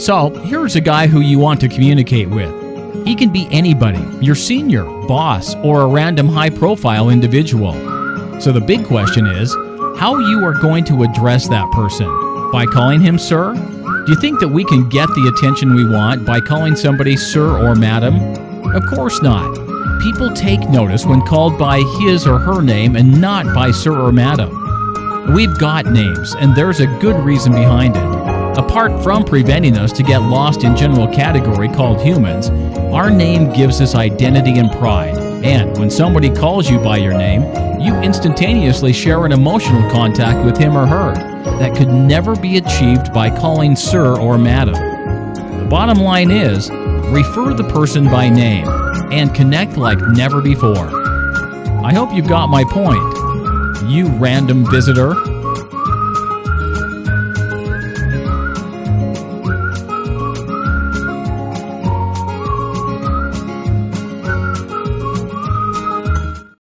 So here's a guy who you want to communicate with. He can be anybody, your senior, boss, or a random high-profile individual. So the big question is, how you are going to address that person? By calling him sir? Do you think that we can get the attention we want by calling somebody sir or madam? Of course not. People take notice when called by his or her name and not by sir or madam. We've got names, and there's a good reason behind it. Apart from preventing us to get lost in general category called humans, our name gives us identity and pride. And when somebody calls you by your name, you instantaneously share an emotional contact with him or her that could never be achieved by calling sir or madam. The bottom line is, refer the person by name and connect like never before. I hope you've got my point, you random visitor.